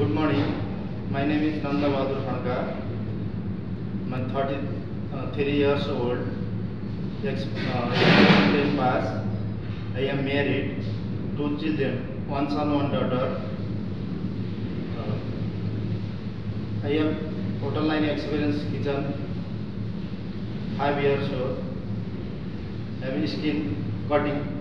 Good morning. My name is Nanda Bahadur Khadka. I'm 33 years old. Exam pass. I am married. 2 children, one son, one daughter. I have hotel line experience kitchen. 5 years old. I have skin cutting.